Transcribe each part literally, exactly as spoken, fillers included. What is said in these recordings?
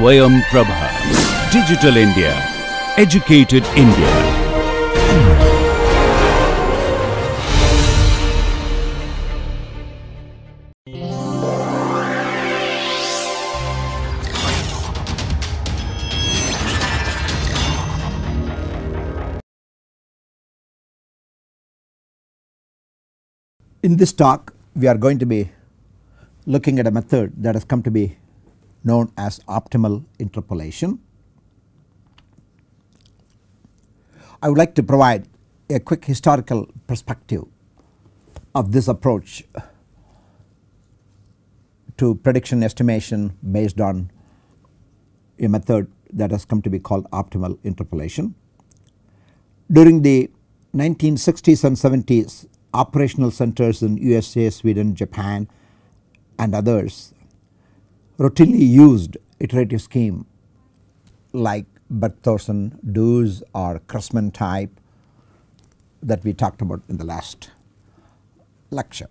Swayam Prabha. Digital India. Educated India. In this talk, we are going to be looking at a method that has come to be known as optimal interpolation. I would like to provide a quick historical perspective of this approach to prediction estimation based on a method that has come to be called optimal interpolation. During the nineteen sixties and seventies, operational centers in U S A, Sweden, Japan and others routinely used iterative scheme like Bert Thorson Dews or Cressman type that we talked about in the last lecture.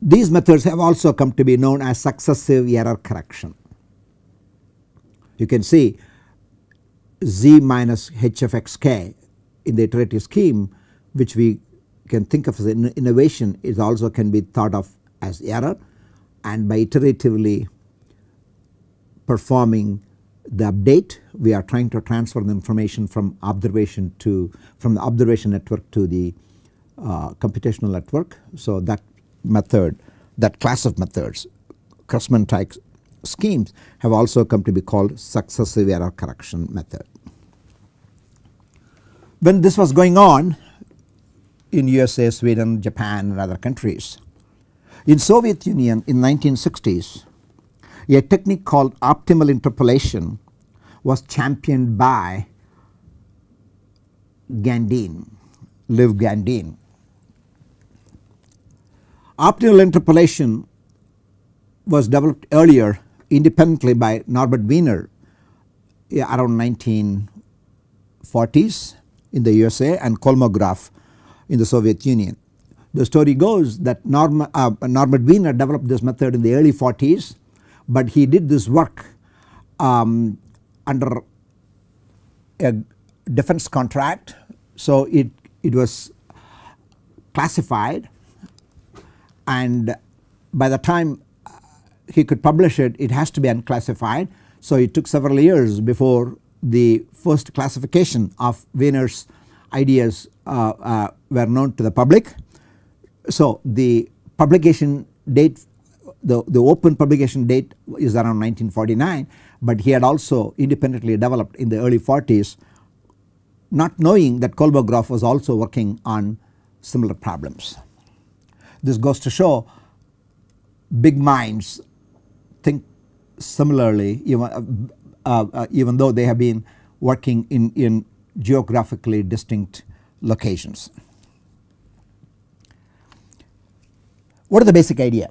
These methods have also come to be known as successive error correction. You can see z minus h of x k in the iterative scheme, which we can think of as an innovation, is also can be thought of as error, and by iteratively performing the update we are trying to transfer the information from observation to from the observation network to the uh, computational network. So that method, that class of methods, Cressman type schemes, have also come to be called successive error correction method. When this was going on in U S A, Sweden, Japan and other countries. In Soviet Union in nineteen sixties, a technique called optimal interpolation was championed by Gandin, Lev Gandin. Optimal interpolation was developed earlier independently by Norbert Wiener around nineteen forties in the U S A and Kolmogorov in the Soviet Union. The story goes that Norma, uh, Norbert Wiener developed this method in the early forties, but he did this work um, under a defense contract, so it, it was classified, and by the time he could publish it, it has to be unclassified, so it took several years before the first classification of Wiener's ideas uh, uh, were known to the public. So the publication date, the, the open publication date is around nineteen forty-nine, but he had also independently developed in the early forties, not knowing that Kolmogorov was also working on similar problems. This goes to show big minds think similarly, even, uh, uh, even though they have been working in, in geographically distinct locations. What is the basic idea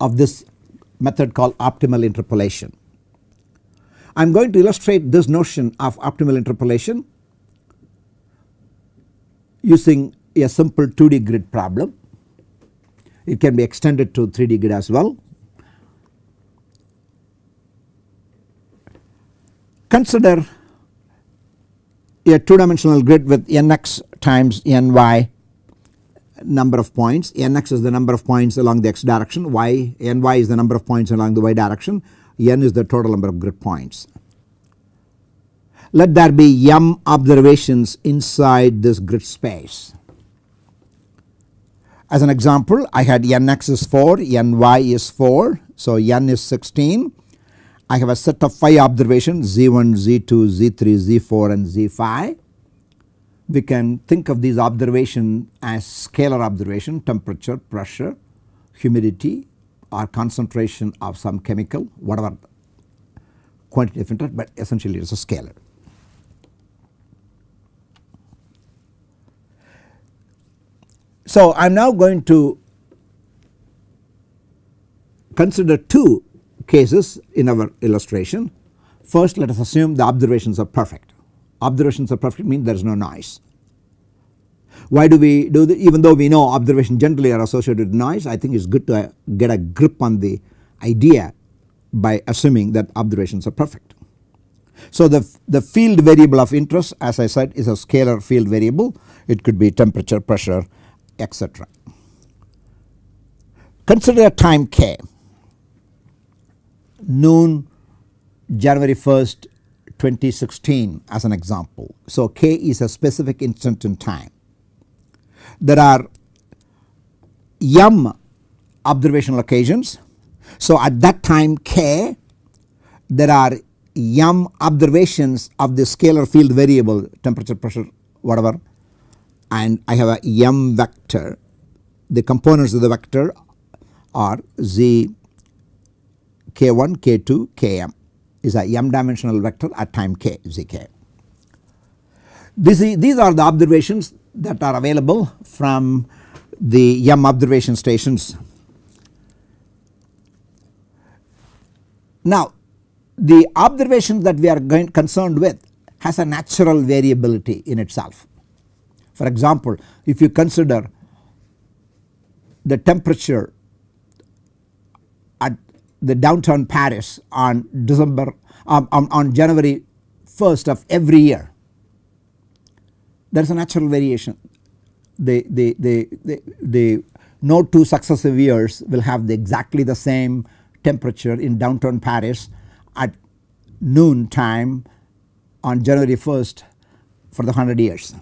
of this method called optimal interpolation? I am going to illustrate this notion of optimal interpolation using a simple two D grid problem. It can be extended to three D grid as well. Consider a two dimensional grid with nx times ny number of points. Nx is the number of points along the x direction, y ny is the number of points along the y direction, n is the total number of grid points. Let there be m observations inside this grid space. As an example, I had nx is four, ny is four, so n is sixteen. I have a set of five observations z one, z two, z three, z four and z five. We can think of these observations as scalar observation, temperature, pressure, humidity or concentration of some chemical, whatever quantity of interest, but essentially it is a scalar. So I am now going to consider two cases in our illustration. First, let us assume the observations are perfect. Observations are perfect means there is no noise. Why do we do this? Even though we know observations generally are associated with noise, I think it is good to get a grip on the idea by assuming that observations are perfect. So the, the field variable of interest, as I said, is a scalar field variable. It could be temperature, pressure, et cetera. Consider a time k, noon, January first twenty sixteen as an example. So k is a specific instant in time. There are m observational occasions. So at that time k, there are m observations of the scalar field variable, temperature, pressure, whatever, and I have a m vector. The components of the vector are z, k one, k two, km, is a m dimensional vector at time k, zk. This is, these are the observations that are available from the m observation stations. Now the observation that we are going concerned with has a natural variability in itself. For example, if you consider the temperature at the downtown Paris on December um, on, on January first of every year, there is a natural variation. The, the, the, the, the no two successive years will have the exactly the same temperature in downtown Paris at noon time on January first for the hundred years.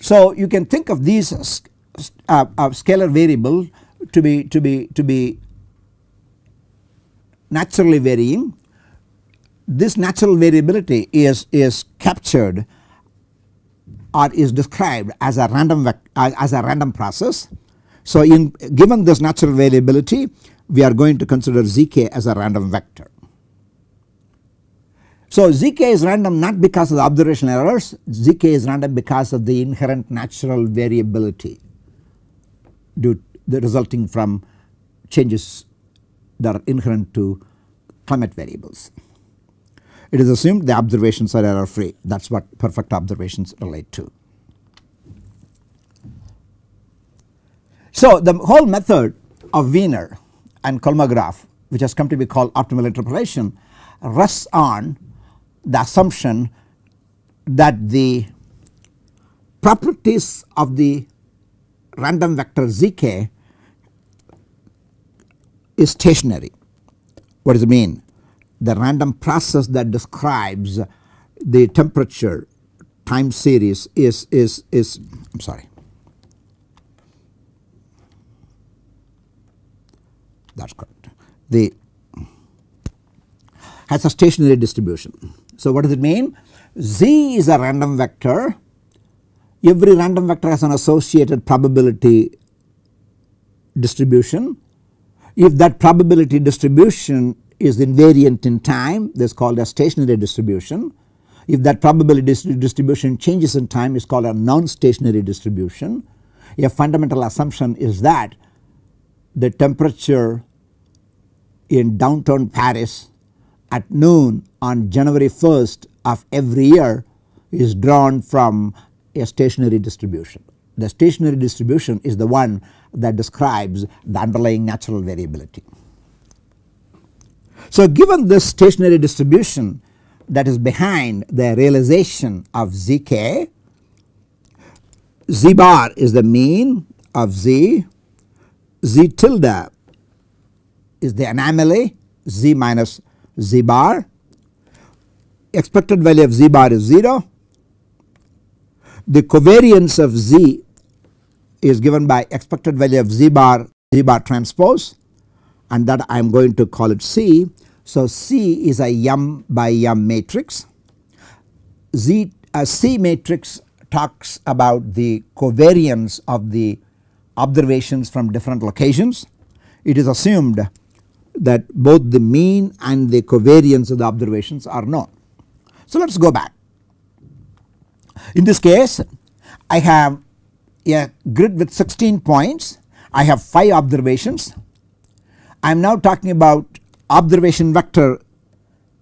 So you can think of these uh, uh, scalar variable to be to be to be naturally varying. This natural variability is is captured or is described as a random vec, uh, as a random process. So in given this natural variability, we are going to consider zk as a random vector. So zk is random not because of the observational errors. Zk is random because of the inherent natural variability due the resulting from changes that are inherent to climate variables. It is assumed the observations are error free. That is what perfect observations relate to. So the whole method of Wiener and Kolmogorov, which has come to be called optimal interpolation, rests on the assumption that the properties of the random vector zk is stationary. What does it mean? The random process that describes the temperature time series is is is I'm sorry. That's correct. The has a stationary distribution. So what does it mean? Z is a random vector. Every random vector has an associated probability distribution. If that probability distribution is invariant in time, this is called a stationary distribution. If that probability dis distribution changes in time, is called a non-stationary distribution. A fundamental assumption is that the temperature in downtown Paris at noon on January first of every year is drawn from a stationary distribution. The stationary distribution is the one that describes the underlying natural variability. So given this stationary distribution that is behind the realization of zk, z bar is the mean of z, z tilde is the anomaly, z minus z bar. Expected value of z bar is zero. The covariance of z is given by expected value of z bar, z bar transpose, and that I am going to call it C. So C is a m by m matrix. Z, a C matrix talks about the covariance of the observations from different locations. It is assumed that both the mean and the covariance of the observations are known. So let us go back. In this case, I have a grid with sixteen points. I have five observations. I am now talking about observation vector.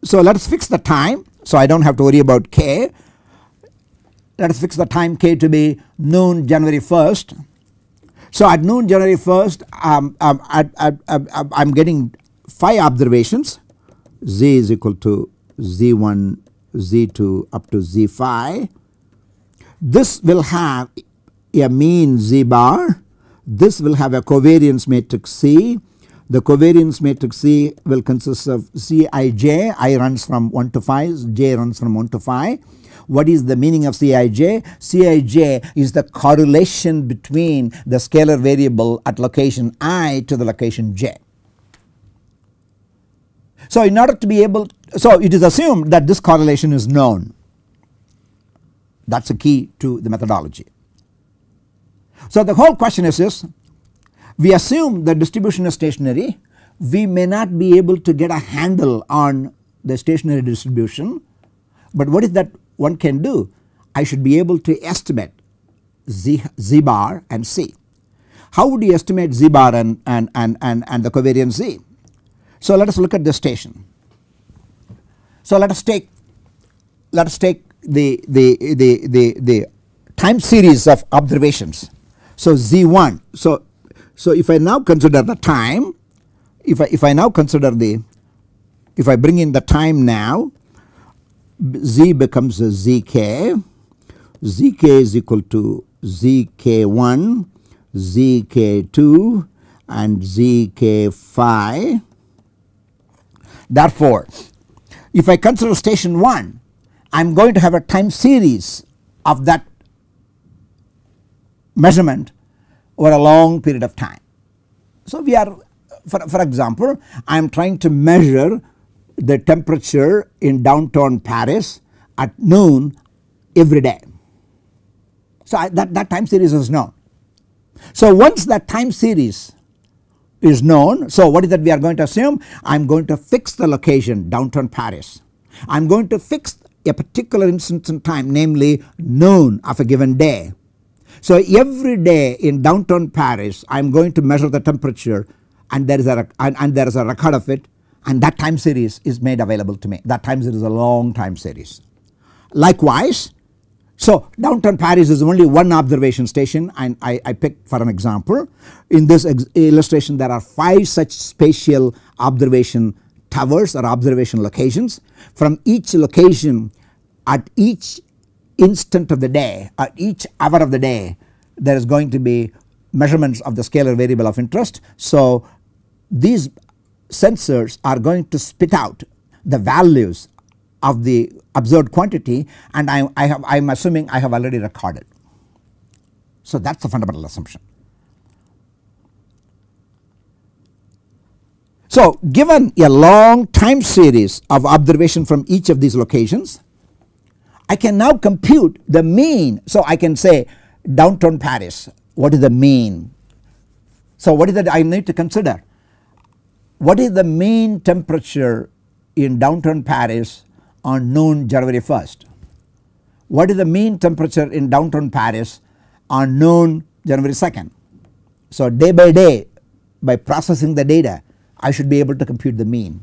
So let us fix the time, so I do not have to worry about k. Let us fix the time k to be noon January first. So at noon January first um, um, I, I, I, I am getting five observations, z is equal to z one, z two up to z five. This will have a mean z bar, this will have a covariance matrix C. The covariance matrix C will consist of Cij, I runs from one to five, j runs from one to five. What is the meaning of Cij? Cij is the correlation between the scalar variable at location I to the location j. So in order to be able, so it is assumed that this correlation is known. That is a key to the methodology. So the whole question is this: we assume the distribution is stationary, we may not be able to get a handle on the stationary distribution, but what is that one can do? I should be able to estimate z, z bar and c. How would you estimate z bar and, and, and, and, and the covariance z? So let us look at the station. So let us take let us take the the the the, the time series of observations. So z one, so so if I now consider the time, if I if I now consider the if I bring in the time now, z becomes a zk, zk is equal to z k one, z k two and z k five. Therefore, if I consider station one, I am going to have a time series of that measurement over a long period of time. So we are, for, for example, I am trying to measure the temperature in downtown Paris at noon every day. So I, that, that time series is known. So once that time series is known, so what is that we are going to assume? I am going to fix the location downtown Paris. I am going to fix a particular instance in time, namely noon of a given day. So every day in downtown Paris I am going to measure the temperature, and there is a and, and there is a record of it, and that time series is made available to me. That time series is a long time series. Likewise, so downtown Paris is only one observation station, and I, I picked for an example. In this ex illustration there are five such spatial observation towers or observation locations. From each location at each instant of the day, at each hour of the day, there is going to be measurements of the scalar variable of interest. So these sensors are going to spit out the values of the observed quantity, and I, I have I am assuming I have already recorded. So that is the fundamental assumption. So given a long time series of observation from each of these locations, I can now compute the mean. So I can say downtown Paris, what is the mean? So what is that I need to consider? What is the mean temperature in downtown Paris on noon January first? What is the mean temperature in downtown Paris on noon January second? So day by day, by processing the data, I should be able to compute the mean.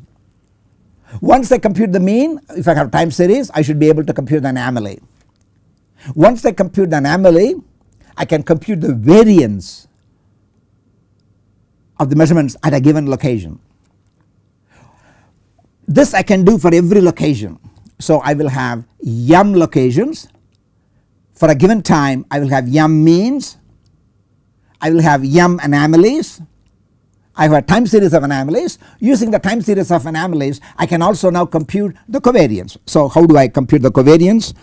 Once I compute the mean, if I have time series, I should be able to compute the anomaly. Once I compute the anomaly, I can compute the variance of the measurements at a given location. This I can do for every location. So I will have m locations. For a given time I will have m means, I will have m anomalies, I have a time series of anomalies. Using the time series of anomalies I can also now compute the covariance. So how do I compute the covariance?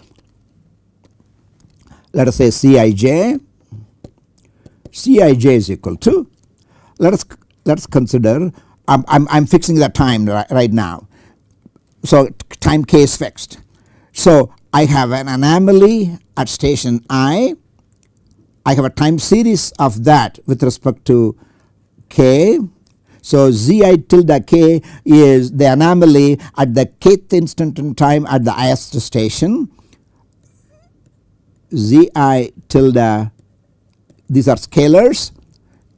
Let us say Cij, Cij is equal to, let us let us consider I am I'm, I'm fixing the time right, right now. So time k is fixed. So I have an anomaly at station I. I have a time series of that with respect to k. So zi tilde k is the anomaly at the kth instant in time at the ith station. Zi tilde, these are scalars.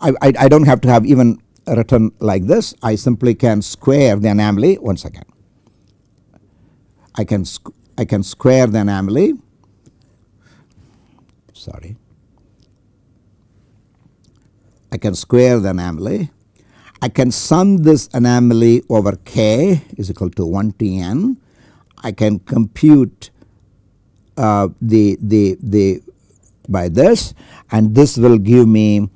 I, I, I do not have to have even written like this. I simply can square the anomaly. One second. I can squ I can square the anomaly. Sorry. I can square the anomaly. I can sum this anomaly over k is equal to one to n. I can compute uh, the, the, the by this, and this will give me,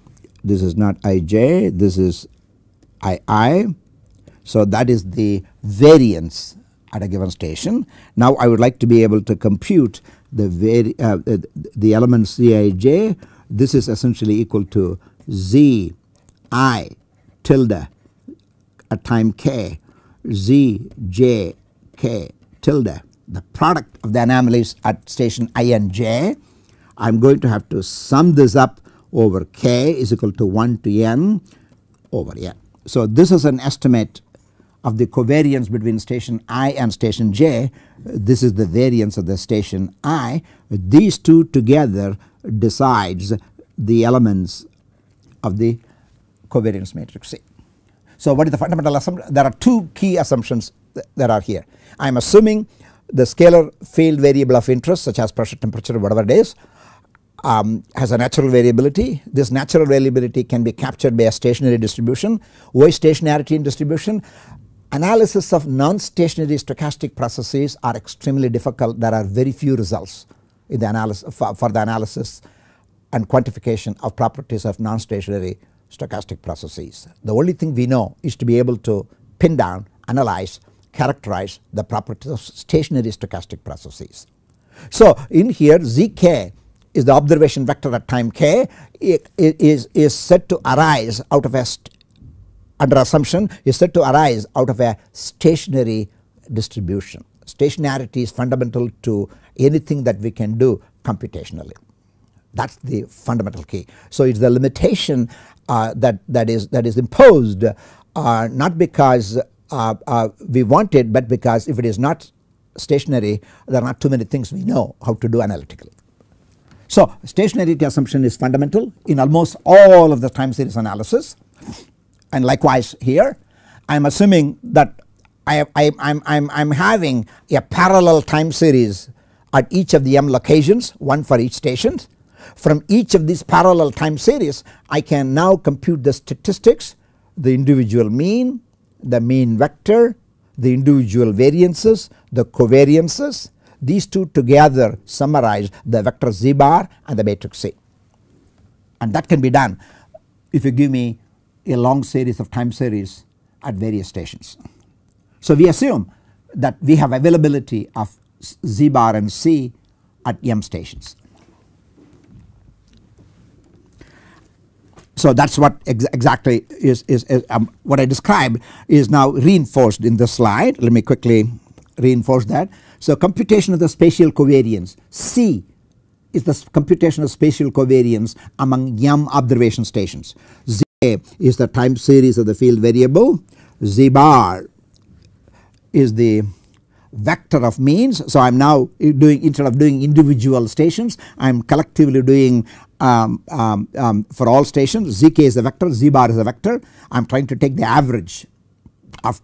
this is not ij, this is ii. So that is the variance at a given station. Now I would like to be able to compute the vari uh, the, the element Cij. This is essentially equal to zi tilde at time k, zij k tilde, the product of the anomalies at station I and j. I am going to have to sum this up over k is equal to one to n over n. So this is an estimate of the covariance between station I and station j. This is the variance of the station I. These two together decides the elements of the covariance matrix C. So what is the fundamental assumption? There are two key assumptions th that are here. I am assuming the scalar field variable of interest, such as pressure, temperature, whatever it is, Um, has a natural variability. This natural variability can be captured by a stationary distribution. Why stationarity in distribution? Analysis of non-stationary stochastic processes are extremely difficult. There are very few results in the analysis for, for the analysis and quantification of properties of non-stationary stochastic processes. The only thing we know is to be able to pin down, analyze, characterize the properties of stationary stochastic processes. So in here zk is the observation vector at time k. It, it is, is said to arise out of a st under assumption is said to arise out of a stationary distribution. Stationarity is fundamental to anything that we can do computationally. That is the fundamental key. So it is the limitation uh, that, that is that is imposed uh, not because uh, uh, we want it, but because if it is not stationary, there are not too many things we know how to do analytically. So stationarity assumption is fundamental in almost all of the time series analysis, and likewise here I am assuming that I am having a parallel time series at each of the m locations, one for each station. From each of these parallel time series I can now compute the statistics, the individual mean, the mean vector, the individual variances, the covariances. These two together summarize the vector z bar and the matrix C, and that can be done if you give me a long series of time series at various stations. So we assume that we have availability of z bar and C at m stations. So that is what ex exactly is, is, is um, what I described is now reinforced in this slide. Let me quickly reinforce that. So computation of the spatial covariance C is the computation of spatial covariance among m observation stations. Z is the time series of the field variable. Z bar is the vector of means. So I am now doing, instead of doing individual stations, I am collectively doing um, um, um, for all stations. Zk is the vector, Z bar is the vector. I am trying to take the average of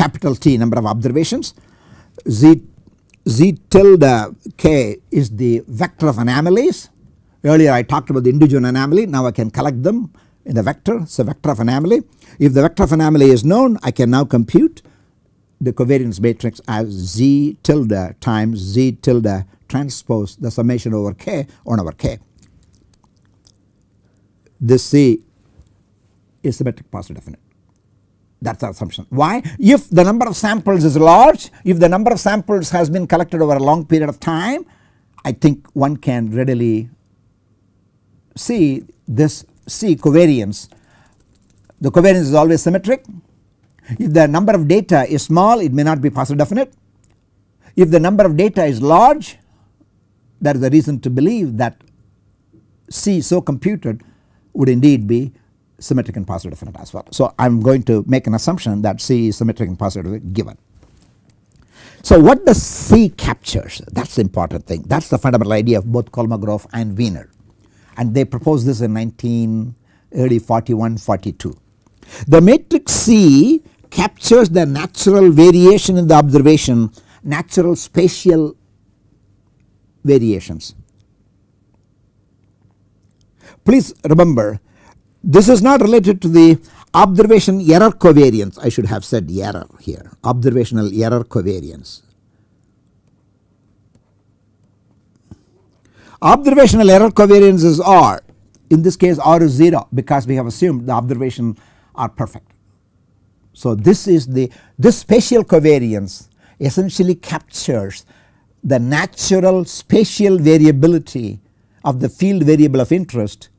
capital T number of observations. Z, Z tilde k is the vector of anomalies. Earlier I talked about the individual anomaly, now I can collect them in the vector. So vector of anomaly. If the vector of anomaly is known, I can now compute the covariance matrix as Z tilde times Z tilde transpose the summation over k on over k. This C is symmetric positive definite. That is the assumption. Why? If the number of samples is large, if the number of samples has been collected over a long period of time, I think one can readily see this C covariance. The covariance is always symmetric. If the number of data is small, it may not be positive definite. If the number of data is large, there is a reason to believe that C so computed would indeed be symmetric and positive definite as well. So I am going to make an assumption that C is symmetric and positive definite given. So what does C captures? That is the important thing. That is the fundamental idea of both Kolmogorov and Wiener, and they proposed this in nineteen forty-one forty-two. The matrix C captures the natural variation in the observation, natural spatial variations. Please remember This is not related to the observation error covariance. I should have said error here, observational error covariance. Observational error covariance is R. In this case R is zero because we have assumed the observations are perfect. So this is the this spatial covariance essentially captures the natural spatial variability of the field variable of interest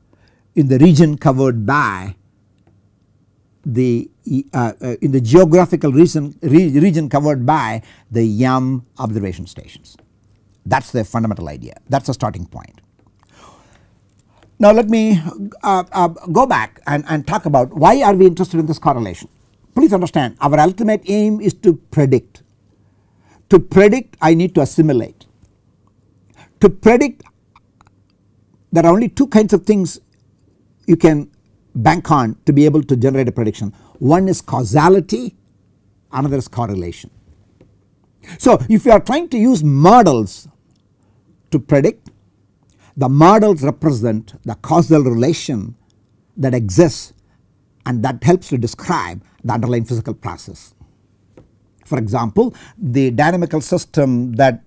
in the region covered by the uh, uh, in the geographical region, region covered by the Y U M observation stations. That is the fundamental idea, that is the starting point. Now let me uh, uh, go back and, and talk about why are we interested in this correlation. Please understand, our ultimate aim is to predict. To predict I need to assimilate. To predict, there are only two kinds of things you can bank on to be able to generate a prediction. One is causality, another is correlation. So if you are trying to use models to predict, the models represent the causal relation that exists and that helps to describe the underlying physical process. For example, the dynamical system that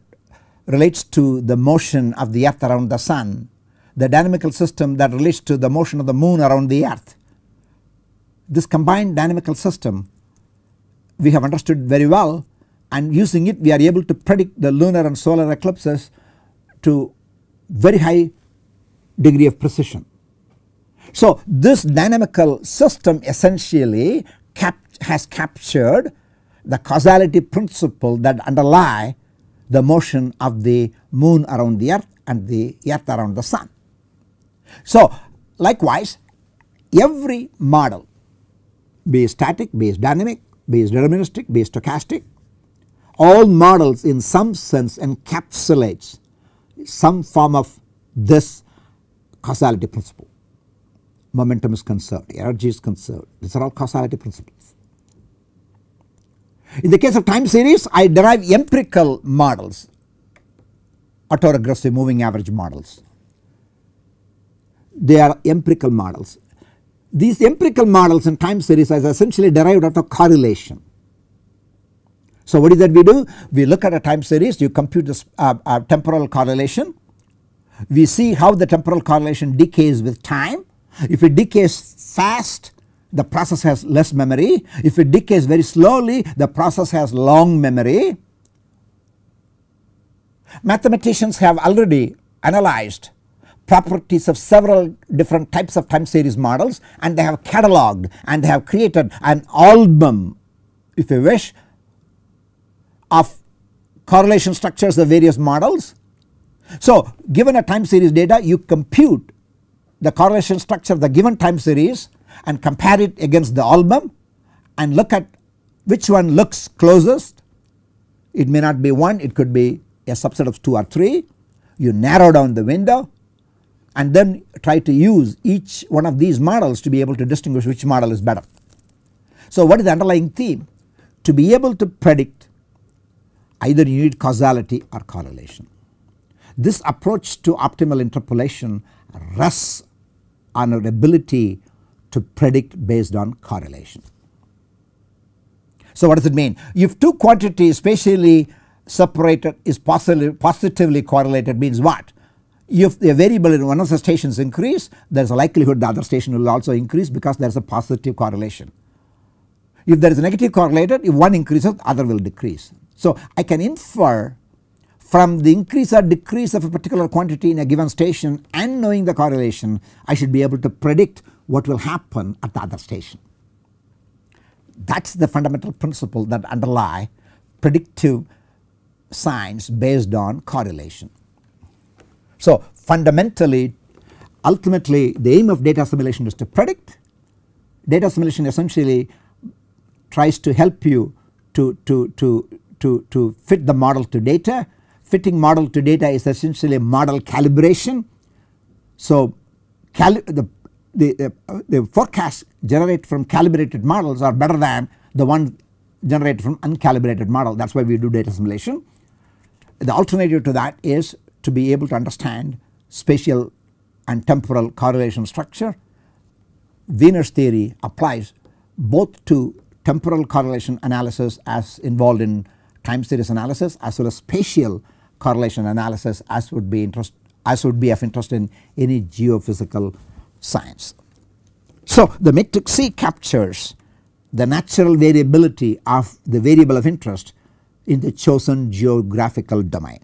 relates to the motion of the earth around the sun, the dynamical system that relates to the motion of the moon around the earth. This combined dynamical system we have understood very well, and using it we are able to predict the lunar and solar eclipses to very high degree of precision. So this dynamical system essentially cap has captured the causality principle that underlie the motion of the moon around the earth and the earth around the sun. So likewise, every model, be it static, be it dynamic, be it deterministic, be it stochastic, all models in some sense encapsulates some form of this causality principle. Momentum is conserved, energy is conserved, these are all causality principles. In the case of time series, I derive empirical models, autoregressive moving average models. They are empirical models. These empirical models in time series are essentially derived out of correlation. So what is that we do? We look at a time series, you compute this uh, uh, temporal correlation, we see how the temporal correlation decays with time. If it decays fast, the process has less memory. If it decays very slowly, the process has long memory. Mathematicians have already analyzed properties of several different types of time series models, and they have catalogued and they have created an album, if you wish, of correlation structures of various models. So given a time series data, you compute the correlation structure of the given time series and compare it against the album and look at which one looks closest. It may not be one, it could be a subset of two or three. You narrow down the window and then try to use each one of these models to be able to distinguish which model is better. So what is the underlying theme? To be able to predict, either you need causality or correlation. This approach to optimal interpolation rests on our ability to predict based on correlation. So what does it mean? If two quantities spatially separated is posit positively correlated, means what? If the variable in one of the stations increase, there is a likelihood the other station will also increase because there is a positive correlation. If there is a negative correlated, if one increases, the other will decrease. So I can infer from the increase or decrease of a particular quantity in a given station, and knowing the correlation, I should be able to predict what will happen at the other station. That is the fundamental principle that underlie predictive science based on correlation. So fundamentally, ultimately the aim of data assimilation is to predict. Data assimilation essentially tries to help you to, to, to, to, to fit the model to data. Fitting model to data is essentially model calibration. So cali the, the, uh, the forecasts generated from calibrated models are better than the one generated from uncalibrated model. That is why we do data assimilation. The alternative to that is to be able to understand spatial and temporal correlation structure Wiener's theory applies both to temporal correlation analysis as involved in time series analysis as well as spatial correlation analysis as would be interest as would be of interest in any geophysical science. So the metric C captures the natural variability of the variable of interest in the chosen geographical domain.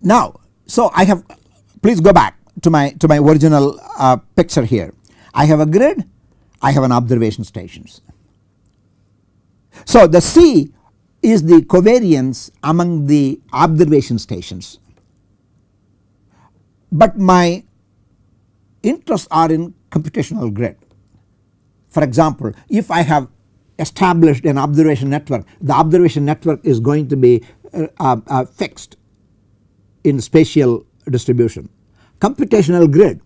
Now, so I have, please go back to my to my original uh, picture here. I have a grid, I have an observation stations. So the C is the covariance among the observation stations, but my interests are in computational grid. For example, if I have established an observation network, the observation network is going to be uh, uh, fixed in spatial distribution. Computational grid,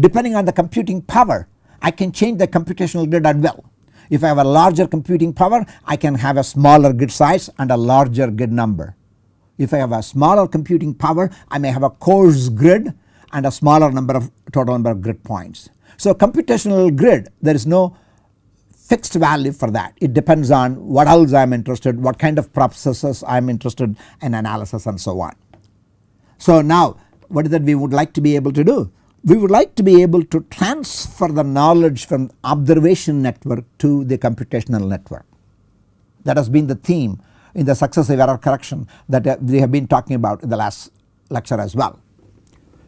depending on the computing power, I can change the computational grid at will. If I have a larger computing power, I can have a smaller grid size and a larger grid number. If I have a smaller computing power, I may have a coarse grid and a smaller number of total number of grid points. So computational grid, there is no fixed value for that. It depends on what else I am interested, what kind of processes I am interested in analysis and so on. So now what is that we would like to be able to do? We would like to be able to transfer the knowledge from observation network to the computational network. That has been the theme in the successive error correction that uh, we have been talking about in the last lecture as well,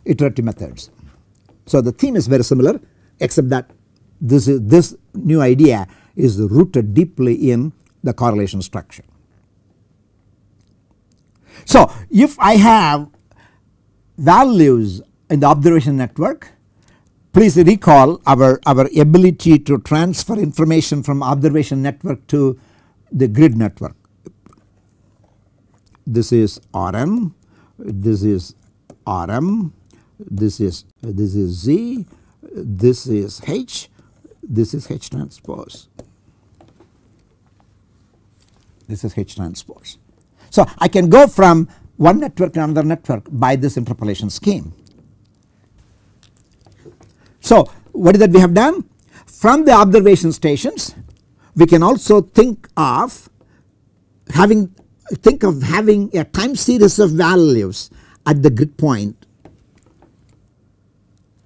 iterative methods. So the theme is very similar, except that this is this new idea is rooted deeply in the correlation structure. So if I have values in the observation network, please recall our, our ability to transfer information from observation network to the grid network. This is R M, this is R M, this is this is Z, this is H, this is H transpose, this is H transpose. So I can go from one network to another network by this interpolation scheme. So what is that we have done? From the observation stations we can also think of having think of having a time series of values at the grid point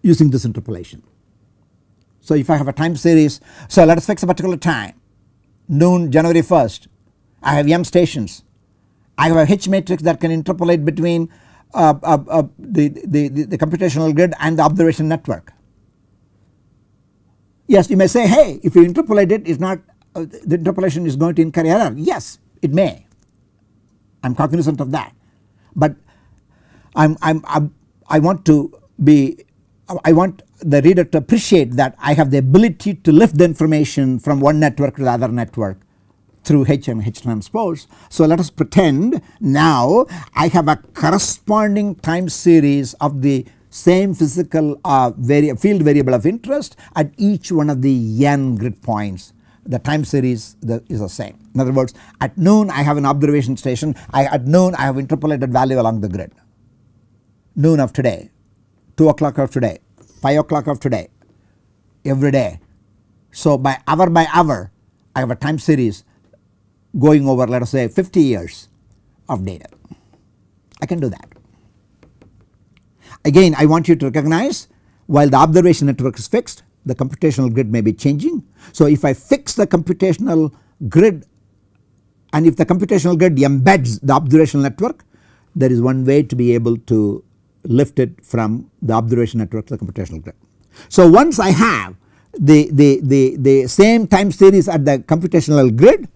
using this interpolation. So if I have a time series, so let us fix a particular time, noon January first, I have M stations, I have a H matrix that can interpolate between uh, uh, uh, the, the, the, the computational grid and the observation network. Yes, you may say, hey, if you interpolate it, it's not uh, the interpolation is going to incur error. Yes, it may. I'm cognizant of that, but I'm I'm, I'm I want to be I want the reader to appreciate that I have the ability to lift the information from one network to the other network through H and H transpose. So let us pretend now I have a corresponding time series of the same physical uh, vari field variable of interest at each one of the n grid points. The time series the, is the same. In other words, at noon I have an observation station, I at noon I have interpolated value along the grid. Noon of today, two o'clock of today, five o'clock of today, every day. So by hour by hour I have a time series going over, let us say, fifty years of data. I can do that. Again, I want you to recognize while the observation network is fixed, the computational grid may be changing. So if I fix the computational grid and if the computational grid embeds the observational network, there is one way to be able to lift it from the observation network to the computational grid. So once I have the, the, the, the same time series at the computational grid,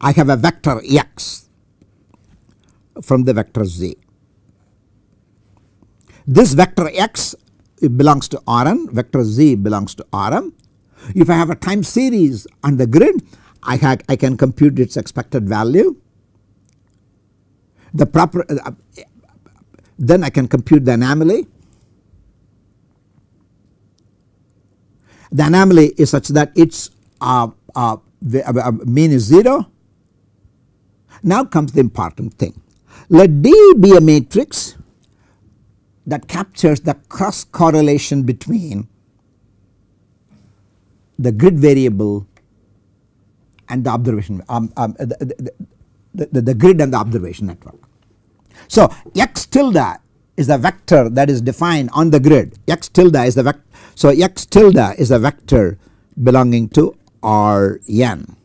I have a vector x from the vector z. This vector x it belongs to R N, vector z belongs to R M. If I have a time series on the grid, I, ha I can compute its expected value. The proper uh, then I can compute the anomaly. The anomaly is such that its uh, uh, mean is zero. Now comes the important thing. Let D be a matrix that captures the cross correlation between the grid variable and the observation um, um, the, the, the, the, the grid and the observation network. So x tilde is the vector that is defined on the grid. X tilde is the vector. So x tilde is a vector belonging to R n.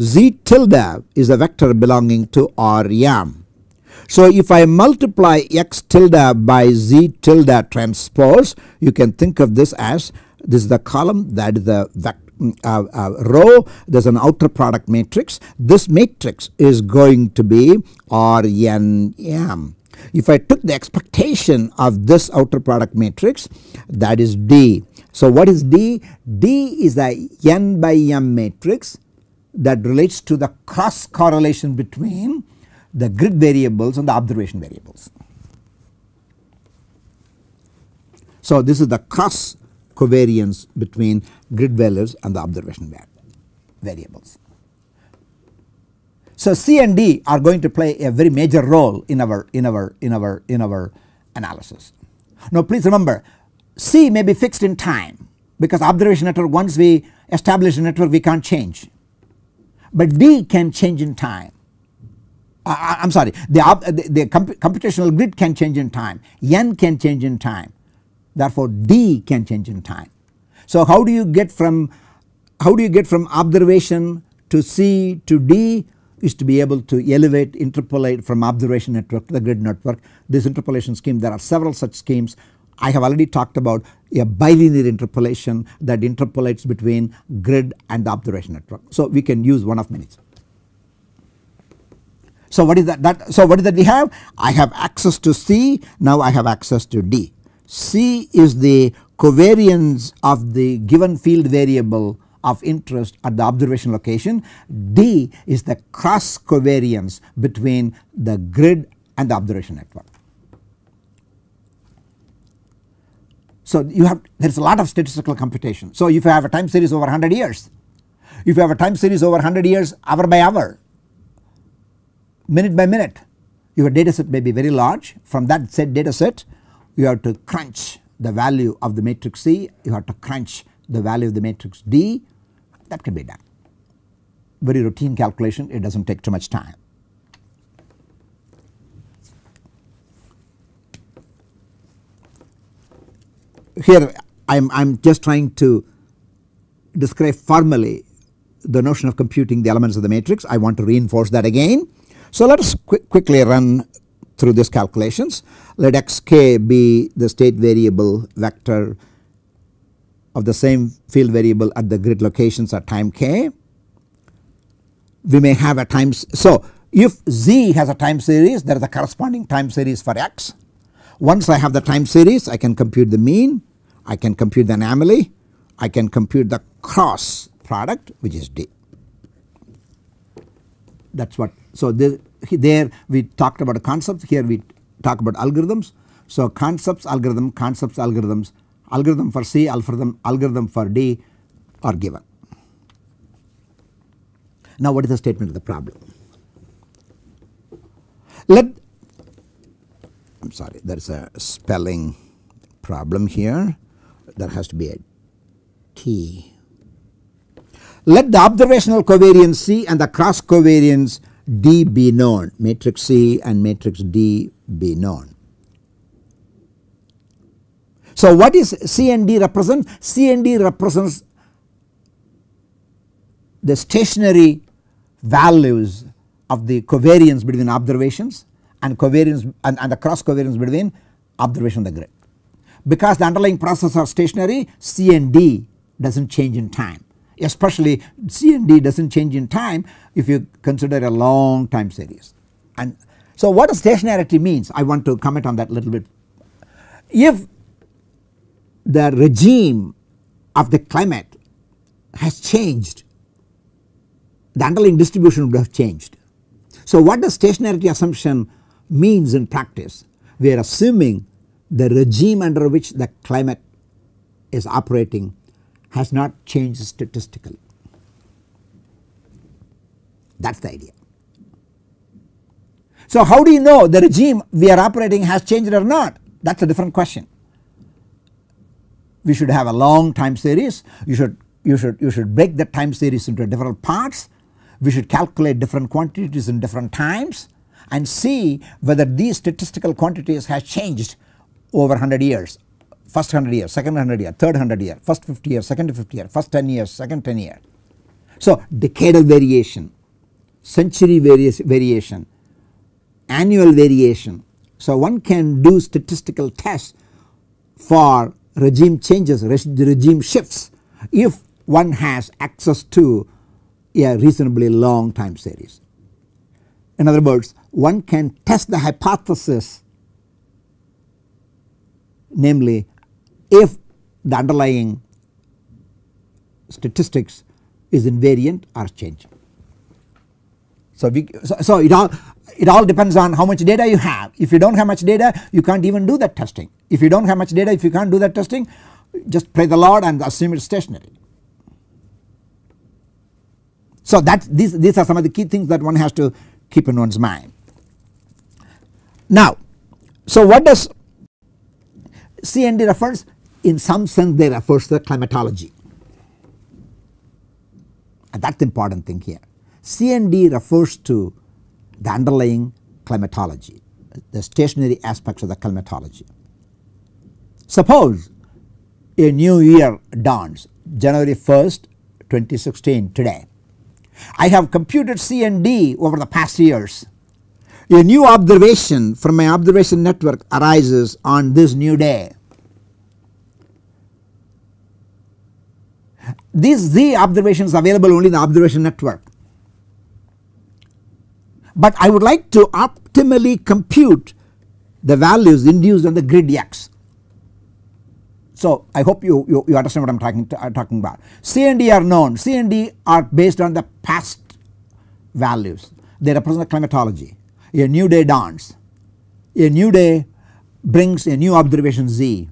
Z tilde is a vector belonging to R m. So if I multiply x tilde by z tilde transpose, you can think of this as this is the column, that is the vector. Uh, uh, row, there is an outer product matrix. This matrix is going to be R n m. If I took the expectation of this outer product matrix, that is D. So what is D? D is a n by m matrix that relates to the cross correlation between the grid variables and the observation variables. So this is the cross covariance between grid values and the observation variables. So C and D are going to play a very major role in our in our in our in our analysis. Now please remember, C may be fixed in time because observation network, once we establish a network, we can't change, but D can change in time. I am sorry, the, the, the computational grid can change in time, N can change in time. Therefore D can change in time. So how do you get from how do you get from observation to C to D is to be able to elevate, interpolate from observation network to the grid network. This interpolation scheme, there are several such schemes. I have already talked about a bilinear interpolation that interpolates between grid and the observation network. So we can use one of many. So what is that, that so what is that we have? I have access to C, now I have access to D. C is the covariance of the given field variable of interest at the observation location. D is the cross covariance between the grid and the observation network. So you have, there is a lot of statistical computation. So if you have a time series over one hundred years, if you have a time series over one hundred years, hour by hour, minute by minute, your data set may be very large. From that set data set, you have to crunch the value of the matrix C, you have to crunch the value of the matrix D. That can be done. Very routine calculation, it does not take too much time. Here I am I'm just trying to describe formally the notion of computing the elements of the matrix. I want to reinforce that again. So let us quick, quickly run through these calculations. Let xk be the state variable vector of the same field variable at the grid locations at time k. We may have a time, so if z has a time series, there is a corresponding time series for x. Once I have the time series, I can compute the mean, I can compute the anomaly, I can compute the cross product, which is D. That is what, so this, there we talked about a concept, here we talk about algorithms. So concepts, algorithm, concepts, algorithms, algorithm for C, algorithm, algorithm for D are given. Now what is the statement of the problem? Let, I am sorry, there is a spelling problem here, there has to be a T. Let the observational covariance C and the cross covariance D be known, matrix C and matrix D be known. So what is C and D represent? C and D represents the stationary values of the covariance between observations and covariance and, and the cross covariance between observation and the grid. Because the underlying processes are stationary, C and D does not change in time. Especially C and D does not change in time if you consider a long time series. And so what does stationarity means? I want to comment on that a little bit. If the regime of the climate has changed, the underlying distribution would have changed. So what does stationarity assumption means in practice? We are assuming the regime under which the climate is operating has not changed statistically. That is the idea. So how do you know the regime we are operating has changed or not? that is a different question. We should have a long time series, you should, you should, you should break the time series into different parts, we should calculate different quantities in different times and see whether these statistical quantities have changed over one hundred years, first one hundred years, second one hundred year, third one hundred year, first fifty years, second fifty year, first ten years, second ten year. So decadal variation, century variation, annual variation. So one can do statistical tests for regime changes, regime shifts, if one has access to a reasonably long time series. In other words, one can test the hypothesis, namely if the underlying statistics is invariant or changing. So, we, so, so it all it all depends on how much data you have. If you don't have much data, you can't even do that testing. If you don't have much data, if you can't do that testing, just pray the Lord and assume it's stationary. So that's, these, these are some of the key things that one has to keep in one's mind. Now, so what does C N D refers? In some sense they refers to the climatology, and that's the important thing here. C N D refers to the underlying climatology, the stationary aspects of the climatology. Suppose a new year dawns, January first twenty sixteen today. I have computed C N D over the past years. A new observation from my observation network arises on this new day. These Z observations are available only in the observation network. But I would like to optimally compute the values induced on the grid X. So I hope you, you, you understand what I am talking, to, uh, talking about. C and D are known. C and D are based on the past values. They represent the climatology. A new day dawns. A new day brings a new observation Z.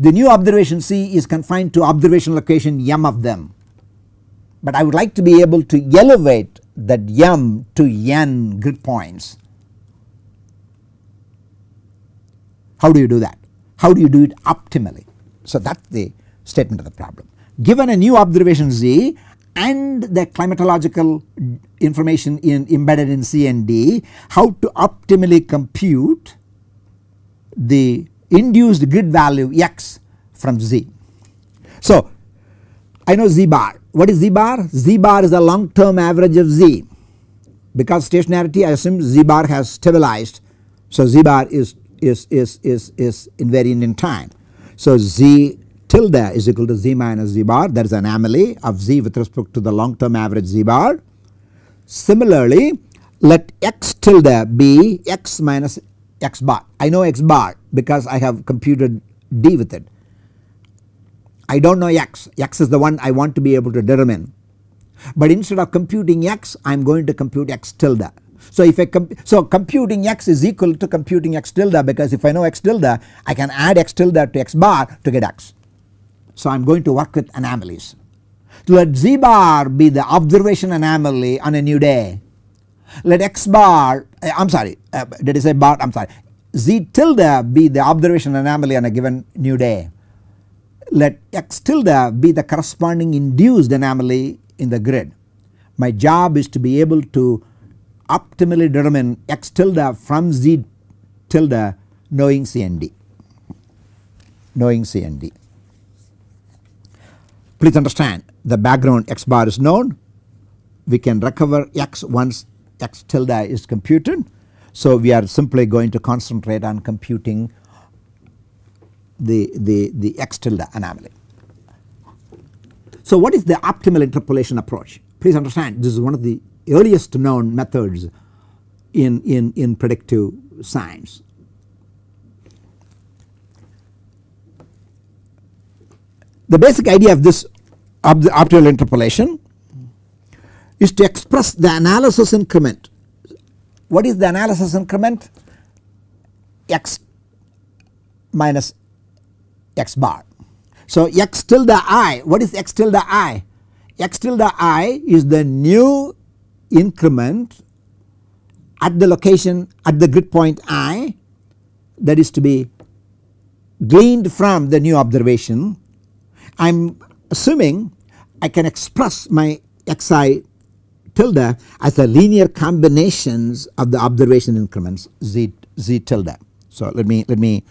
The new observation C is confined to observation location M of them. But I would like to be able to elevate that M to N grid points. How do you do that? How do you do it optimally? So that's the statement of the problem. Given a new observation Z and the climatological information in embedded in C and D, how to optimally compute the induced grid value X from Z. So I know Z bar. What is Z bar? Z bar is the long term average of Z. Because stationarity, I assume Z bar has stabilized, so Z bar is is is is is invariant in time. So Z tilde is equal to Z minus Z bar. There is an anomaly of Z with respect to the long term average Z bar. Similarly, let X tilde be X minus X bar. I know X bar because I have computed D with it. I do not know X. X is the one I want to be able to determine. But instead of computing X, I am going to compute X tilde. So if I comp so computing X is equal to computing X tilde, because if I know X tilde, I can add X tilde to X bar to get X. So I am going to work with anomalies. So let Z bar be the observation anomaly on a new day. Let X bar, uh, I am sorry, uh, did I say bar? I am sorry. Z tilde be the observation anomaly on a given new day. Let X tilde be the corresponding induced anomaly in the grid. My job is to be able to optimally determine X tilde from Z tilde, knowing C and D. Knowing C and D. Please understand, the background X bar is known. We can recover X once X tilde is computed. So we are simply going to concentrate on computing the, the, the X tilde anomaly. So what is the optimal interpolation approach? Please understand, this is one of the earliest known methods in, in, in predictive science. The basic idea of this of the optimal interpolation is to express the analysis increment. What is the analysis increment? X minus X bar. So X tilde I, what is X tilde I? X tilde I is the new increment at the location at the grid point I, that is to be gained from the new observation, I am assuming I can express my xi tilde as the linear combinations of the observation increments z z tilde. So let me let me.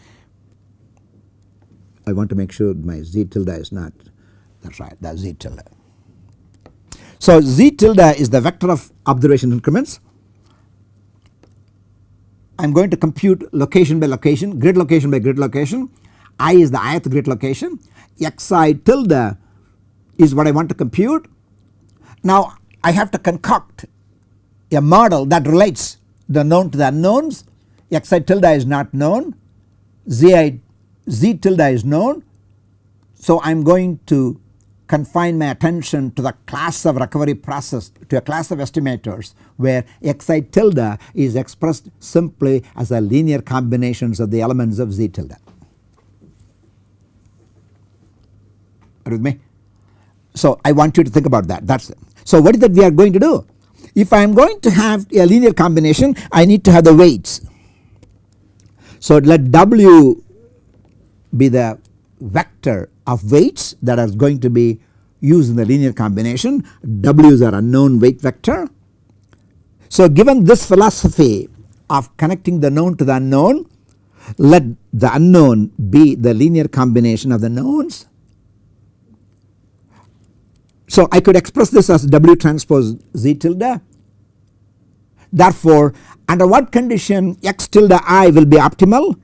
I want to make sure my z tilde is not, that's right, that's z tilde. So z tilde is the vector of observation increments. I am going to compute location by location, grid location by grid location. I is the ith grid location. Xi tilde is what I want to compute. Now I have to concoct a model that relates the known to the unknowns. Xi tilde is not known, zi z tilde is known. So I am going to confine my attention to the class of recovery process, to a class of estimators where xi tilde is expressed simply as a linear combinations of the elements of z tilde. Are you with me? So I want you to think about that. That's it. So what is that we are going to do? If I am going to have a linear combination, I need to have the weights. So let W be the vector of weights that are going to be used in the linear combination. W is our unknown weight vector. So given this philosophy of connecting the known to the unknown, let the unknown be the linear combination of the knowns. So I could express this as W transpose Z tilde. Therefore, under what condition X tilde I will be optimal?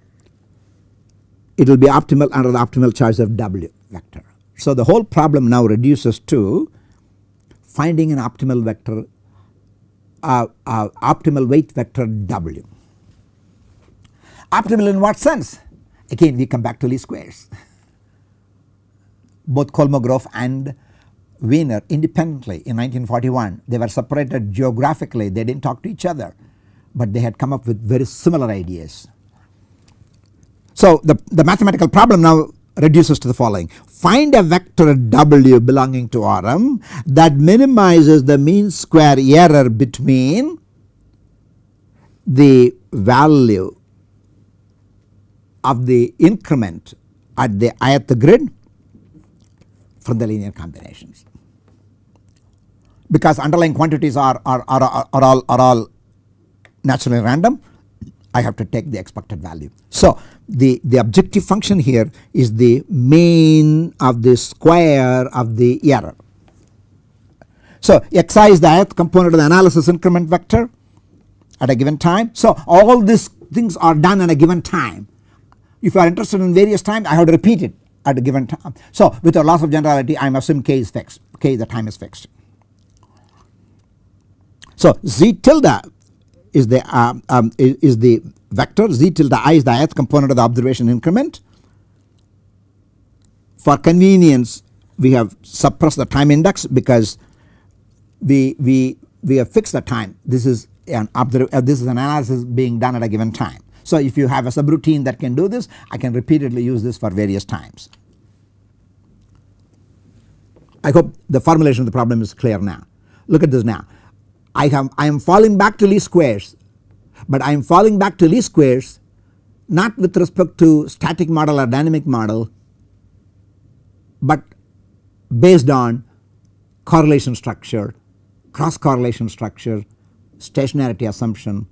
It will be optimal under the optimal charge of W vector. So the whole problem now reduces to finding an optimal vector, uh, uh, optimal weight vector W. Optimal in what sense? Again we come back to least squares. Both Kolmogorov and Wiener independently in nineteen forty-one, they were separated geographically, they did not talk to each other, but they had come up with very similar ideas. So the, the mathematical problem now reduces to the following: find a vector W belonging to Rm that minimizes the mean square error between the value of the increment at the ith grid from the linear combinations, because underlying quantities are, are, are, are, are, all, are all naturally random. I have to take the expected value. So the, the objective function here is the mean of the square of the error. So xi is the ith component of the analysis increment vector at a given time. So all these things are done at a given time. If you are interested in various times, I have to repeat it at a given time. So with a loss of generality, I am assuming k is fixed, k the time is fixed. So z tilde is the uh, um, is, is the vector. Z tilde I is the ith component of the observation increment. For convenience we have suppressed the time index because we we we have fixed the time. This is an observ uh, this is an analysis being done at a given time. So if you have a subroutine that can do this, I can repeatedly use this for various times. I hope the formulation of the problem is clear now. Look at this now. I have I am falling back to least squares, but I am falling back to least squares not with respect to static model or dynamic model, but based on correlation structure, cross correlation structure, stationarity assumption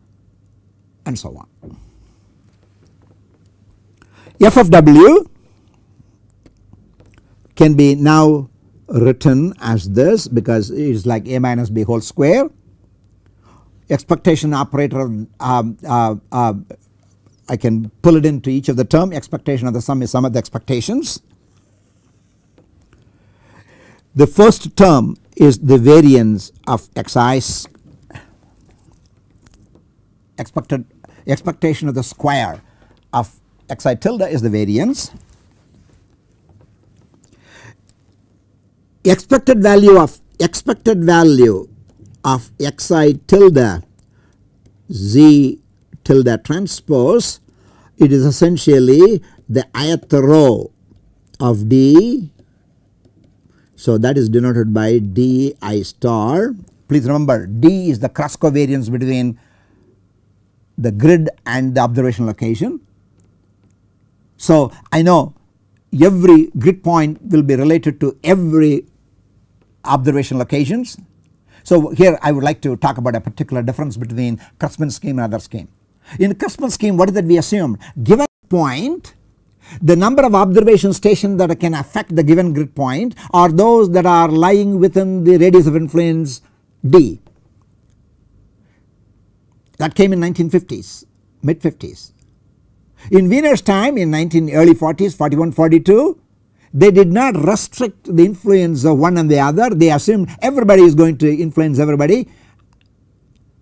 and so on. F of W can be now written as this because it is like a minus b whole square. Expectation operator, uh, uh, uh, I can pull it into each of the term. Expectation of the sum is sum of the expectations. The first term is the variance of xi's expected expectation of the square of xi tilde is the variance. Expected value of expected value of xi tilde z tilde transpose, it is essentially the ith row of D, so that is denoted by D I star. Please remember D is the cross covariance between the grid and the observation location. So I know every grid point will be related to every observational occasions. So here I would like to talk about a particular difference between Cressman scheme and other scheme. In Cressman scheme, what is that we assumed? Given point, the number of observation stations that can affect the given grid point are those that are lying within the radius of influence D. That came in nineteen fifties, mid fifties. In Wiener's time in nineteen early forties, forty-one, forty-two, they did not restrict the influence of one and the other. They assumed everybody is going to influence everybody,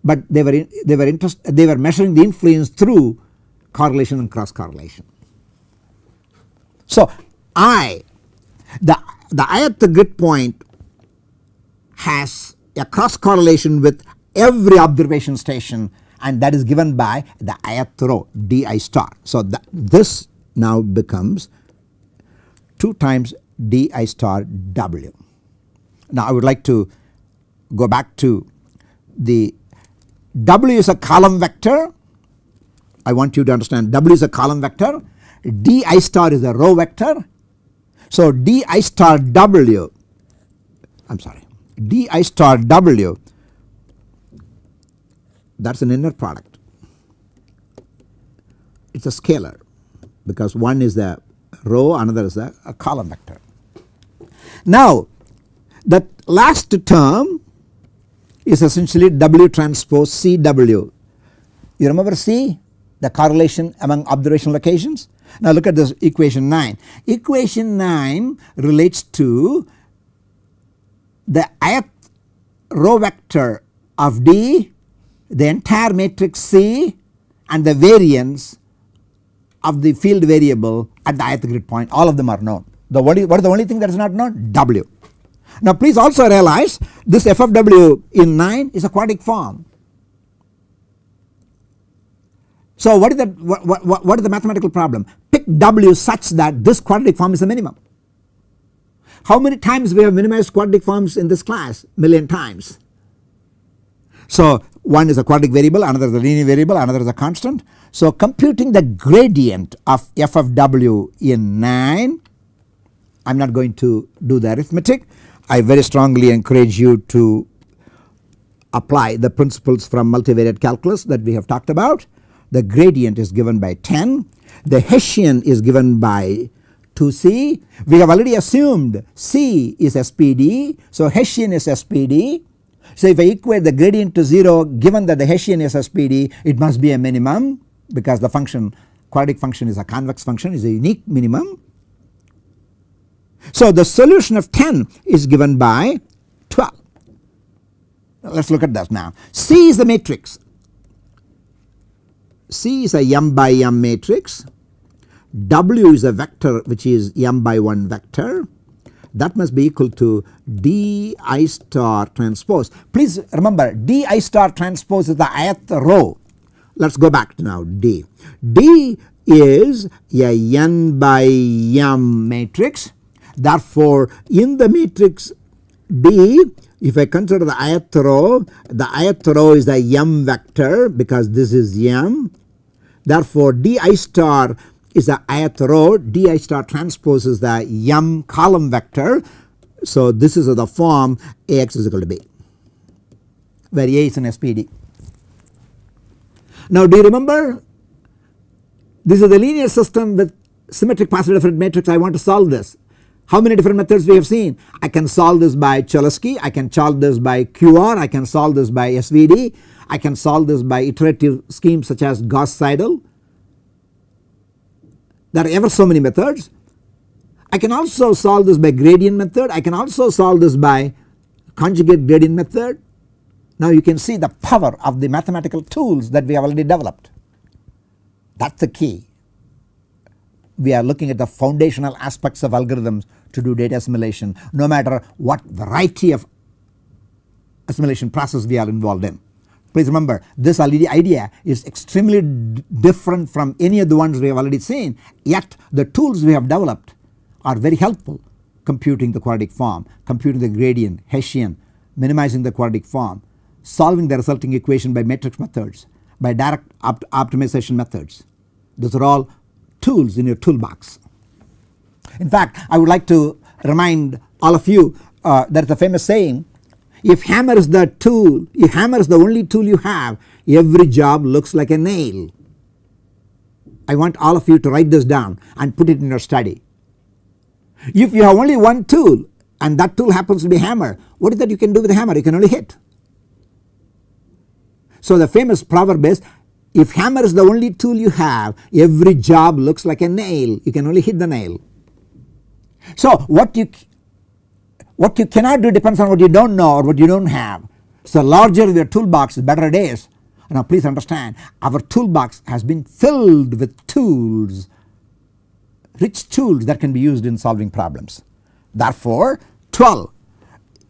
but they were in, they were interest, they were measuring the influence through correlation and cross correlation. So I the the ith grid point has a cross correlation with every observation station, and that is given by the ith row di star. So the, this now becomes two times di star w. Now I would like to go back to the w is a column vector. I want you to understand w is a column vector, di star is a row vector. So di star w, I am sorry, di star w, that is an inner product, it is a scalar because one is the row, another is a, a column vector. Now that last term is essentially W transpose C W. You remember C, the correlation among observational occasions. Now look at this equation nine. Equation nine relates to the ith row vector of D, the entire matrix C, and the variance of the field variable at the ith grid point. All of them are known. The what is, what is the only thing that is not known? W. Now please also realize this f of w in nine is a quatic form. So what is the what, what, what is the mathematical problem? Pick w such that this quadratic form is the minimum. How many times we have minimized quadratic forms in this class? Million times. So one is a quadratic variable, another is a linear variable, another is a constant. So computing the gradient of f of w in nine, I am not going to do the arithmetic. I very strongly encourage you to apply the principles from multivariate calculus that we have talked about. The gradient is given by ten, the Hessian is given by two C. We have already assumed C is S P D, so Hessian is S P D. So if I equate the gradient to zero, given that the Hessian is S P D, it must be a minimum because the function, quadratic function, is a convex function, is a unique minimum. So the solution of ten is given by twelve. Let us look at this now. C is the matrix. C is a m by m matrix. W is a vector which is m by one vector. That must be equal to d I star transpose. Please remember d I star transpose is the ith row. Let us go back now. D. D is a n by m matrix. Therefore in the matrix D, if I consider the ith row, the ith row is the m vector because this is m. Therefore di star is the ith row, di star transpose is the m column vector. So this is the form Ax is equal to B, where A is an S P D. Now do you remember, this is the linear system with symmetric positive different matrix. I want to solve this. How many different methods we have seen? I can solve this by Cholesky, I can solve this by Q R, I can solve this by S V D, I can solve this by iterative schemes such as Gauss-Seidel. There are ever so many methods. I can also solve this by gradient method, I can also solve this by conjugate gradient method. Now you can see the power of the mathematical tools that we have already developed. That is the key. We are looking at the foundational aspects of algorithms to do data assimilation, no matter what variety of assimilation process we are involved in. Please remember, this idea is extremely different from any of the ones we have already seen, yet the tools we have developed are very helpful. Computing the quadratic form, computing the gradient, Hessian, minimizing the quadratic form, solving the resulting equation by matrix methods, by direct opt optimization methods. These are all tools in your toolbox. In fact, I would like to remind all of you uh, there is a famous saying, if hammer is the tool, if hammer is the only tool you have, every job looks like a nail. I want all of you to write this down and put it in your study. If you have only one tool and that tool happens to be hammer, what is that you can do with a hammer? You can only hit. So the famous proverb is, if hammer is the only tool you have, every job looks like a nail, you can only hit the nail. So what you what you cannot do depends on what you don't know or what you don't have. So larger your toolbox, the better it is. Now please understand, our toolbox has been filled with tools, rich tools that can be used in solving problems. Therefore twelve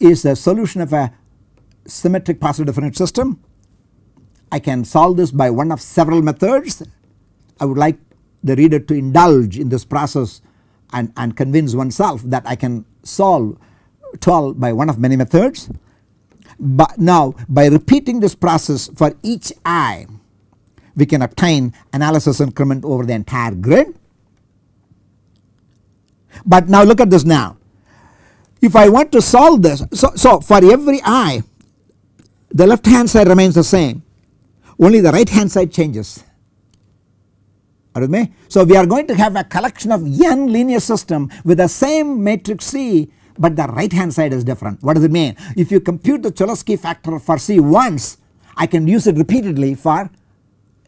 is a solution of a symmetric positive definite system. I can solve this by one of several methods. I would like the reader to indulge in this process and, and convince oneself that I can solve twelve by one of many methods. But now by repeating this process for each I, we can obtain analysis increment over the entire grid. But now look at this now. If I want to solve this, so, so for every I, the left hand side remains the same, only the right hand side changes. Are you with me? So we are going to have a collection of n linear system with the same matrix C, but the right hand side is different. What does it mean? If you compute the Cholesky factor for C once, I can use it repeatedly for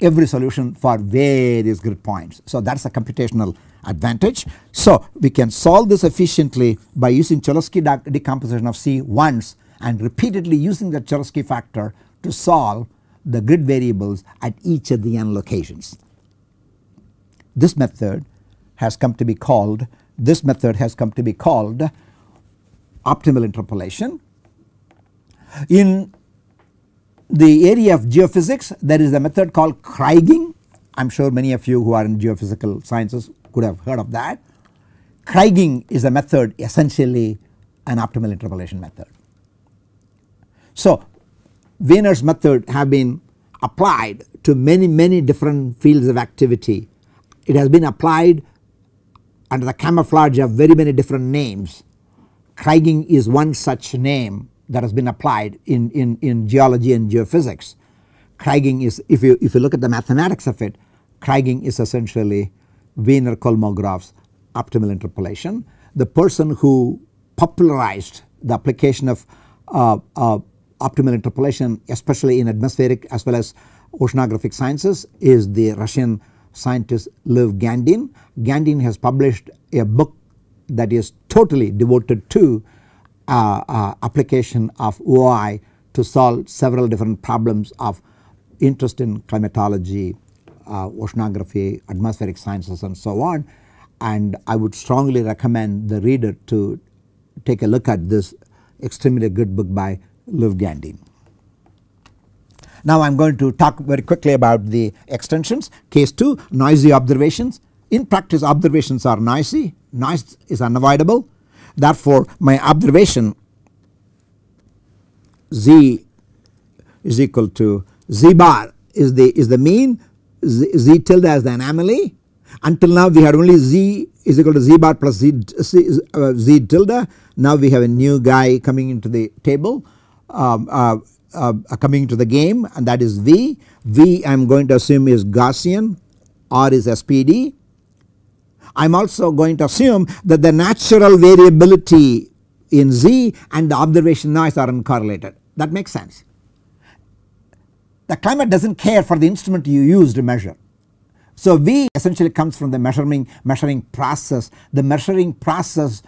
every solution for various grid points. So that is a computational advantage. So we can solve this efficiently by using Cholesky decomposition of C once and repeatedly using the Cholesky factor to solve the grid variables at each of the n locations. This method has come to be called, this method has come to be called optimal interpolation. In the area of geophysics, there is a method called kriging. I am sure many of you who are in geophysical sciences could have heard of that. Kriging is a method, essentially an optimal interpolation method. So Wiener's method have been applied to many many different fields of activity. It has been applied under the camouflage of very many different names. Kriging is one such name that has been applied in, in, in geology and geophysics. Kriging is, if you, if you look at the mathematics of it, Kriging is essentially Wiener Kolmogorov's optimal interpolation. The person who popularized the application of uh, uh, optimal interpolation, especially in atmospheric as well as oceanographic sciences, is the Russian scientist Lev Gandin. Gandin has published a book that is totally devoted to uh, uh, application of O I to solve several different problems of interest in climatology, uh, oceanography, atmospheric sciences and so on. And I would strongly recommend the reader to take a look at this extremely good book by Lev Gandin. Now I am going to talk very quickly about the extensions. Case two, noisy observations. In practice, observations are noisy, noise is unavoidable. Therefore my observation z is equal to z bar is the is the mean, z, z tilde is the anomaly. Until now we had only z is equal to z bar plus z, z, uh, z tilde. Now we have a new guy coming into the table. Um, uh, uh, coming to the game, and that is V. V I am going to assume is Gaussian, R is S P D. I am also going to assume that the natural variability in Z and the observation noise are uncorrelated. That makes sense. The climate does not care for the instrument you use to measure. So V essentially comes from the measuring, measuring process. The measuring process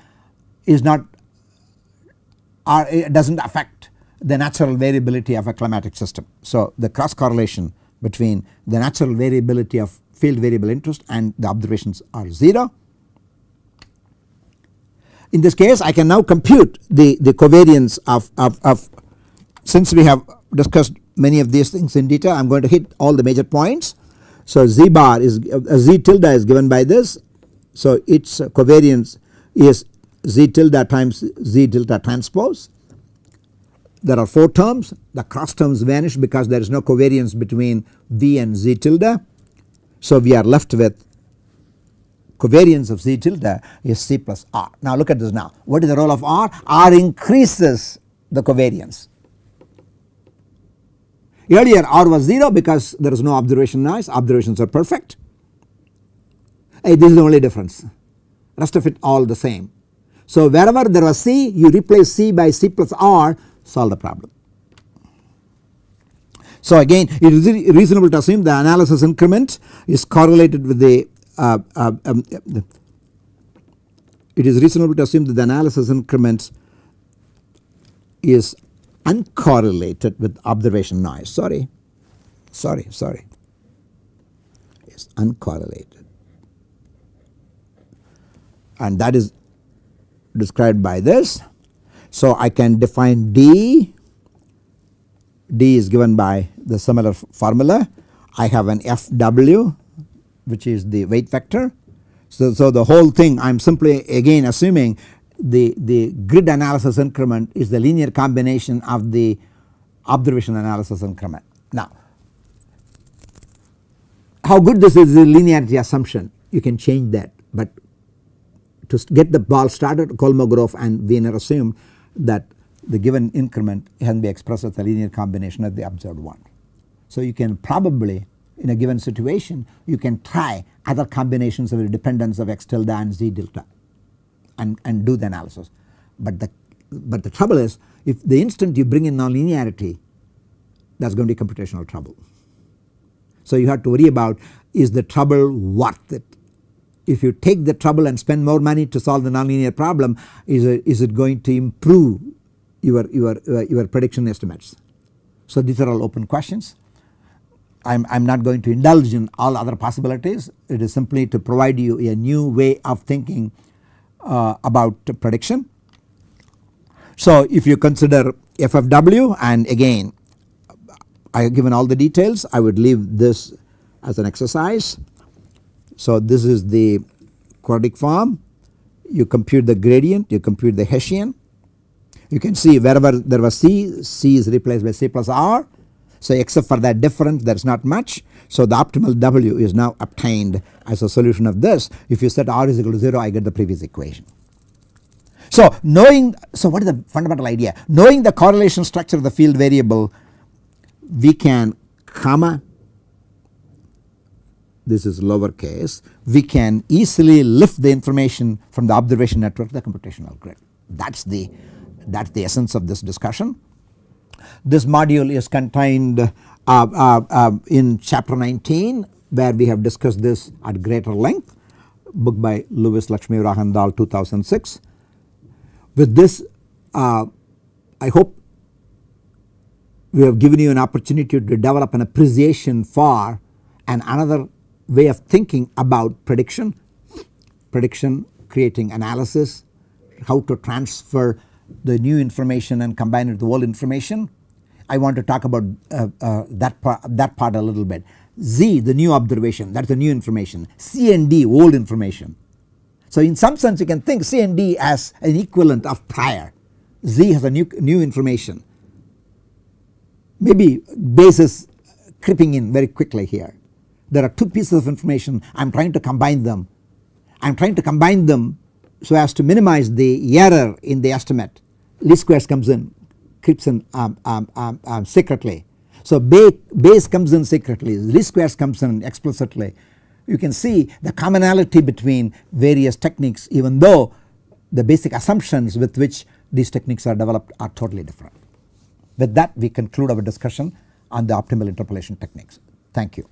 is not, or it does not affect the natural variability of a climatic system. So the cross correlation between the natural variability of field variable interest and the observations are zero. In this case I can now compute the, the covariance of, of, of, since we have discussed many of these things in detail, I am going to hit all the major points. So z bar is uh, z tilde is given by this. So its covariance is z tilde times z tilde transpose. There are four terms, the cross terms vanish because there is no covariance between V and Z tilde. So we are left with covariance of C tilde is C plus R. Now look at this now. What is the role of R? R increases the covariance. Earlier R was zero because there is no observation noise, observations are perfect. Hey, this is the only difference, rest of it all the same. So wherever there was C, you replace C by C plus R, solve the problem. So again, it is reasonable to assume the analysis increment is correlated with the Uh, uh, um, uh, it is reasonable to assume that the analysis increment is uncorrelated with observation noise. Sorry, sorry, sorry. It's uncorrelated, and that is described by this. So I can define D. D is given by the similar formula. I have an F W, which is the weight vector. So, so the whole thing I am simply again assuming the, the grid analysis increment is the linear combination of the observation analysis increment. Now how good this is, the linearity assumption, you can change that, but to get the ball started, Kolmogorov and Wiener assumed that the given increment can be expressed as a linear combination of the observed one. So you can probably, in a given situation, you can try other combinations of the dependence of X tilde and Z delta and, and do the analysis. But the, but the trouble is, if the instant you bring in nonlinearity, that is going to be computational trouble. So you have to worry about, is the trouble worth it? If you take the trouble and spend more money to solve the nonlinear problem, is it, is it going to improve your, your, your, your prediction estimates? So these are all open questions. I am not going to indulge in all other possibilities. It is simply to provide you a new way of thinking uh, about prediction. So if you consider F F W, and again I have given all the details, I would leave this as an exercise. So this is the quadratic form. You compute the gradient, you compute the Hessian. You can see wherever there was C, C is replaced by C plus R. So except for that difference, there is not much. So the optimal W is now obtained as a solution of this. If you set R is equal to zero, I get the previous equation. So knowing, so what is the fundamental idea? Knowing the correlation structure of the field variable, we can comma, this is lowercase, we can easily lift the information from the observation network to the computational grid. That's the, that's the essence of this discussion. This module is contained uh, uh, uh, in chapter nineteen, where we have discussed this at greater length, book by Lewis, Lakshmivarahan and al two thousand six. With this uh, I hope we have given you an opportunity to develop an appreciation for and another way of thinking about prediction, prediction, creating analysis, how to transfer the new information and combine it with the old information. I want to talk about uh, uh, that, par that part a little bit. Z, the new observation, that is the new information. C and D, old information. So in some sense you can think C and D as an equivalent of prior. Z has a new, new information. Maybe basis creeping in very quickly here. There are two pieces of information, I am trying to combine them. I am trying to combine them so as to minimize the error in the estimate. Least squares comes in, creeps in um, um, um, um, secretly. So ba base comes in secretly, least squares comes in explicitly. You can see the commonality between various techniques, even though the basic assumptions with which these techniques are developed are totally different. With that, we conclude our discussion on the optimal interpolation techniques. Thank you.